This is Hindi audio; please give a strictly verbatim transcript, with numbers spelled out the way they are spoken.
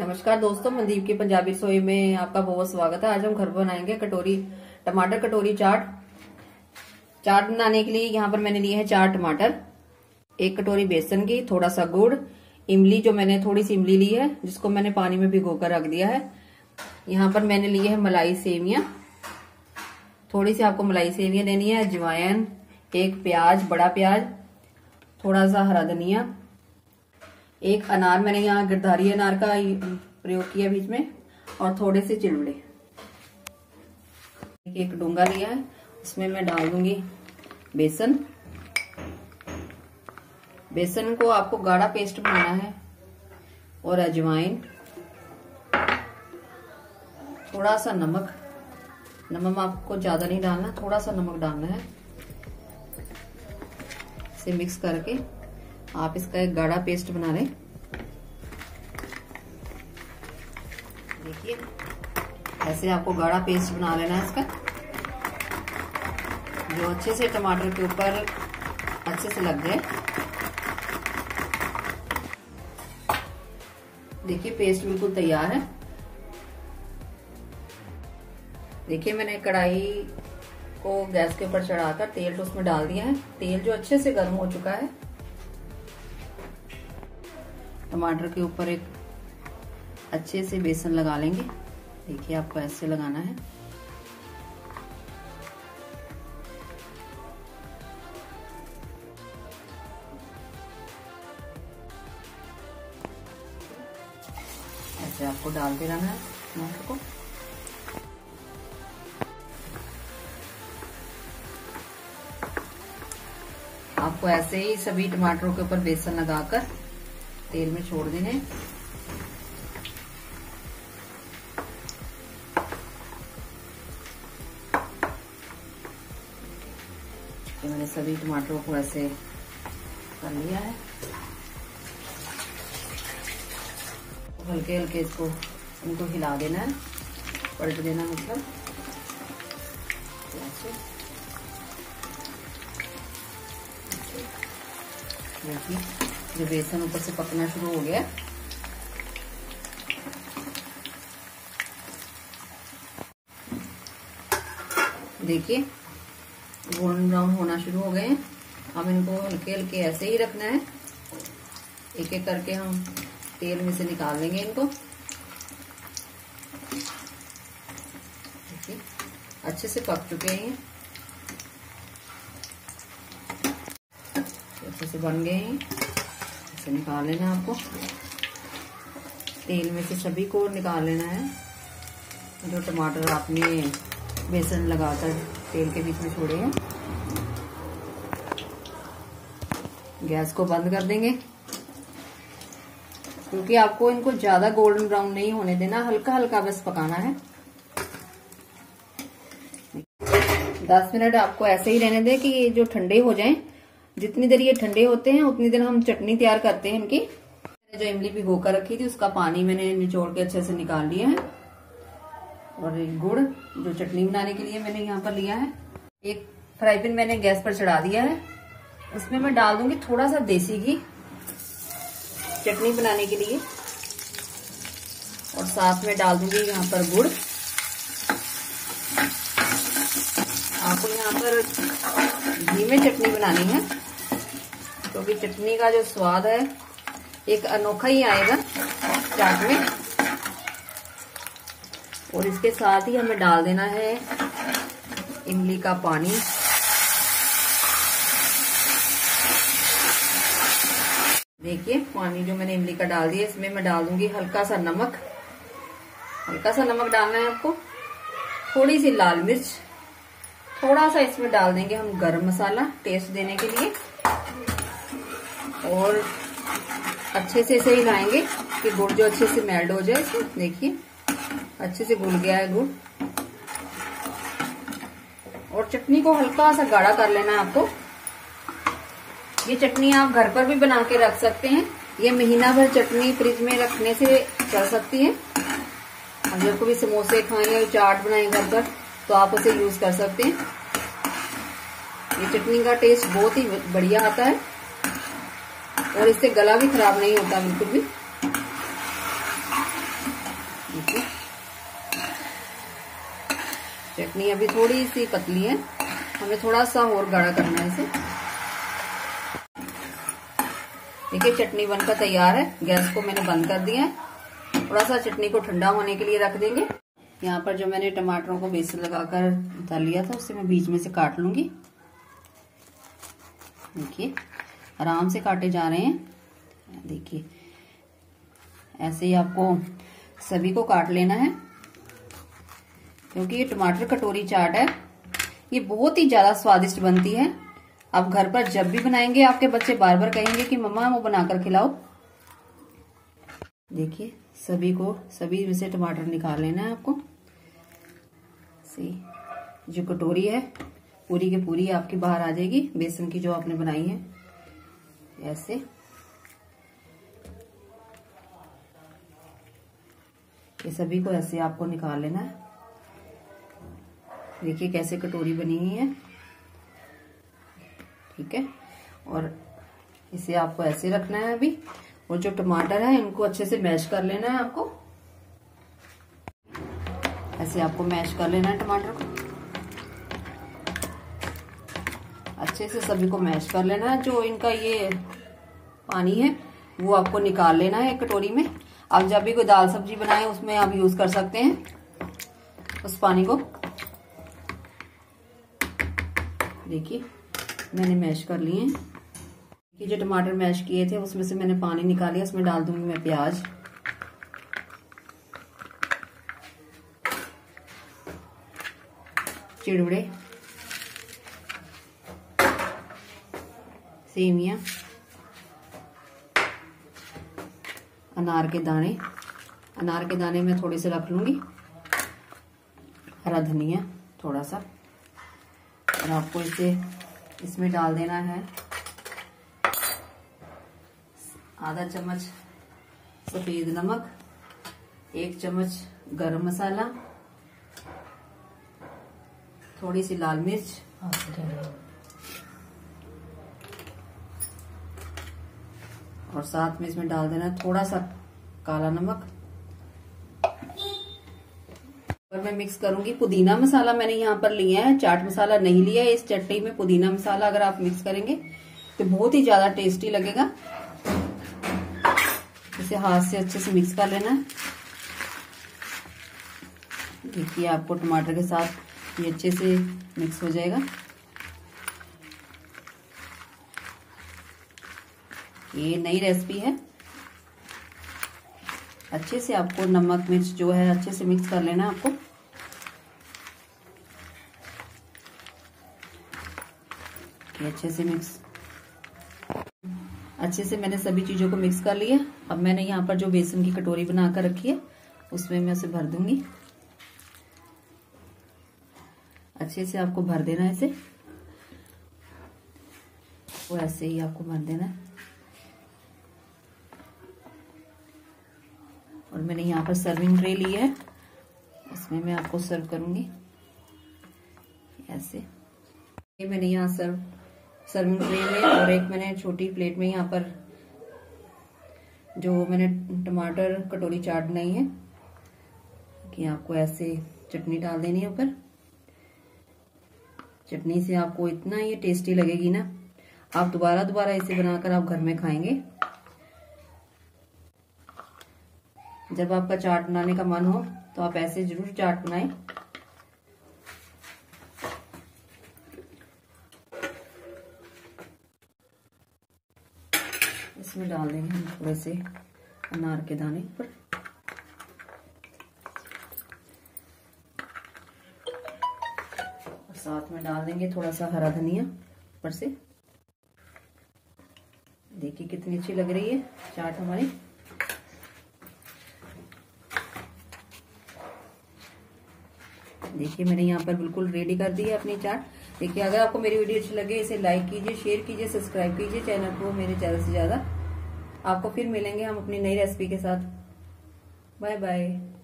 नमस्कार दोस्तों, मंदीप की पंजाबी रसोई में आपका बहुत स्वागत है। आज हम घर बनाएंगे कटोरी टमाटर कटोरी चाट। चाट बनाने के लिए यहाँ पर मैंने लिए हैं चार टमाटर, एक कटोरी बेसन की, थोड़ा सा गुड़, इमली जो मैंने थोड़ी सी इमली ली है जिसको मैंने पानी में भिगोकर रख दिया है। यहाँ पर मैंने लिए है मलाई सेवियां, थोड़ी सी आपको मलाई सेवियां लेनी है, अजवाइन, एक प्याज, बड़ा प्याज, थोड़ा सा हरा धनिया, एक अनार, मैंने यहाँ गिरधारी अनार का प्रयोग किया बीच में, और थोड़े से चिलवड़े। एक डोंगा लिया है, उसमें मैं डाल दूंगी बेसन। बेसन को आपको गाढ़ा पेस्ट बनाना है, और अजवाइन, थोड़ा सा नमक, नमक आपको ज्यादा नहीं डालना, थोड़ा सा नमक डालना है। इसे मिक्स करके आप इसका एक गाढ़ा पेस्ट बना लें। देखिए ऐसे आपको गाढ़ा पेस्ट बना लेना है इसका, जो अच्छे से टमाटर के ऊपर अच्छे से लग जाए। देखिए पेस्ट बिल्कुल तैयार है। देखिए मैंने कढ़ाई को गैस के ऊपर चढ़ाकर तेल तो उसमें डाल दिया है। तेल जो अच्छे से गर्म हो चुका है, टमाटर के ऊपर एक अच्छे से बेसन लगा लेंगे। देखिए आपको ऐसे लगाना है। ऐसे आपको डाल देना है टमाटर को। आपको ऐसे ही सभी टमाटरों के ऊपर बेसन लगाकर तेल में छोड़ देने। मैंने सभी टमाटरों को ऐसे कर लिया है। हल्के हल्के इसको इनको हिला देना है, पलट देना मतलब। देखिए जो बेसन ऊपर से पकना शुरू हो गया। देखिए गोल्डन ब्राउन होना शुरू हो गए हैं। अब इनको हल्के हल्के ऐसे ही रखना है। एक एक करके हम तेल में से निकाल लेंगे इनको। देखिए अच्छे से पक चुके हैं, अच्छे से बन गए हैं। निकाल लेना, आपको तेल में से सभी को निकाल लेना है जो टमाटर आपने बेसन लगाकर तेल के बीच में छोड़े हैं। गैस को बंद कर देंगे, क्योंकि आपको इनको ज्यादा गोल्डन ब्राउन नहीं होने देना, हल्का हल्का बस पकाना है। दस मिनट आपको ऐसे ही रहने दें कि ये जो ठंडे हो जाएं। जितनी देर ये ठंडे होते हैं उतनी देर हम चटनी तैयार करते हैं इनकी। जो इमली भिगोकर रखी थी उसका पानी मैंने निचोड़ के अच्छे से निकाल लिया है। और एक गुड़ जो चटनी बनाने के लिए मैंने यहाँ पर लिया है। एक फ्राई पैन मैंने गैस पर चढ़ा दिया है, उसमें मैं डाल दूंगी थोड़ा सा देसी घी चटनी बनाने के लिए, और साथ में डाल दूंगी यहाँ पर गुड़। आपको यहाँ पर घी में चटनी बनानी है, क्योंकि तो चटनी का जो स्वाद है एक अनोखा ही आएगा चाट में। और इसके साथ ही हमें डाल देना है इमली का पानी। देखिए पानी जो मैंने इमली का डाल दिया, इसमें मैं डाल दूंगी हल्का सा नमक। हल्का सा नमक डालना है आपको, थोड़ी सी लाल मिर्च, थोड़ा सा इसमें डाल देंगे हम गरम मसाला टेस्ट देने के लिए, और अच्छे से इसे हिलाएंगे कि गुड़ जो अच्छे से मेल्ट हो जाए। देखिए अच्छे से घुल गया है गुड़। और चटनी को हल्का सा गाढ़ा कर लेना है आपको। ये चटनी आप घर पर भी बना के रख सकते हैं। ये महीना भर चटनी फ्रिज में रखने से चल सकती है। हम जब कभी समोसे खाएं या चाट बनाएं घर पर, तो आप उसे यूज कर सकते हैं। ये चटनी का टेस्ट बहुत ही बढ़िया आता है, और इससे गला भी खराब नहीं होता बिल्कुल भी। चटनी अभी थोड़ी सी पतली है, हमें थोड़ा सा और गाढ़ा करना है इसे। देखिए चटनी बनकर तैयार है, गैस को मैंने बंद कर दिया है। थोड़ा सा चटनी को ठंडा होने के लिए रख देंगे। यहाँ पर जो मैंने टमाटरों को बेसन लगाकर डाल लिया था उसे मैं बीच में से काट लूंगी। देखिए आराम से काटे जा रहे हैं। देखिए ऐसे ही आपको सभी को काट लेना है, क्योंकि ये टमाटर कटोरी चाट है, ये बहुत ही ज्यादा स्वादिष्ट बनती है। आप घर पर जब भी बनाएंगे आपके बच्चे बार बार कहेंगे कि मम्मा वो बनाकर खिलाओ। देखिए सभी को सभी में से टमाटर निकाल लेना है आपको। सी जो कटोरी है पूरी की पूरी आपकी बाहर आ जाएगी, बेसन की जो आपने बनाई है। ऐसे ये सभी को ऐसे आपको निकाल लेना है। देखिए कैसे कटोरी बनी हुई है, ठीक है। और इसे आपको ऐसे रखना है अभी। और जो टमाटर है इनको अच्छे से मैश कर लेना है आपको, ऐसे आपको मैश कर लेना है टमाटर को अच्छे से। सभी को मैश कर लेना है, जो इनका ये पानी है वो आपको निकाल लेना है एक कटोरी में। आप जब भी कोई दाल सब्जी बनाए उसमें आप यूज कर सकते हैं उस पानी को। देखिए मैंने मैश कर लिए हैं। ये जो टमाटर मैश किए थे उसमें से मैंने पानी निकाली, उसमें डाल दूंगी मैं प्याज। चिड़वड़े, सेवियां, अनार के दाने, अनार के दाने मैं थोड़े से रख लूंगी। हरा धनिया थोड़ा सा, और आपको इसे इसमें डाल देना है। आधा चम्मच सफेद नमक, एक चम्मच गरम मसाला, थोड़ी सी लाल मिर्च, और साथ में इसमें डाल देना है थोड़ा सा काला नमक। और मैं मिक्स करूंगी पुदीना मसाला, मैंने यहाँ पर लिया है, चाट मसाला नहीं लिया है। इस चटनी में पुदीना मसाला अगर आप मिक्स करेंगे तो बहुत ही ज्यादा टेस्टी लगेगा। इसे हाथ से अच्छे से मिक्स कर लेना है। देखिए आपको टमाटर के साथ ये अच्छे से मिक्स हो जाएगा। ये नई रेसिपी है। अच्छे से आपको नमक मिर्च जो है अच्छे से मिक्स कर लेना है आपको। ये अच्छे से मिक्स अच्छे से मैंने सभी चीजों को मिक्स कर लिया। अब मैंने यहाँ पर जो बेसन की कटोरी बना कर रखी है उसमें मैं उसे भर दूंगी। अच्छे से आपको भर देना है इसे, और ऐसे ही आपको भर देना है। और मैंने यहाँ पर सर्विंग ट्रे ली है, उसमें मैं आपको सर्व करूंगी ऐसे। ये मैंने यहाँ सर्व सर्विंग ट्रे में और एक मैंने छोटी प्लेट में यहाँ पर जो मैंने टमाटर कटोरी चाट बनाई है कि आपको ऐसे चटनी डाल देनी है ऊपर। चटनी से आपको इतना ये टेस्टी लगेगी ना, आप दोबारा दोबारा इसे बनाकर आप घर में खाएंगे। जब आपका चाट बनाने का मन हो तो आप ऐसे जरूर चाट बनाएं। इसमें डाल देंगे हम थोड़े से अनार के दाने पर। और साथ में डाल देंगे थोड़ा सा हरा धनिया ऊपर से। देखिए कितनी अच्छी लग रही है चाट हमारी। देखिए मैंने यहाँ पर बिल्कुल रेडी कर दी है अपनी चाट। देखिए अगर आपको मेरी वीडियो अच्छी लगे इसे लाइक कीजिए, शेयर कीजिए, सब्सक्राइब कीजिए चैनल को मेरे चैनल से ज्यादा। आपको फिर मिलेंगे हम अपनी नई रेसिपी के साथ। Bye bye.